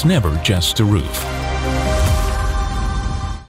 It's never just a roof.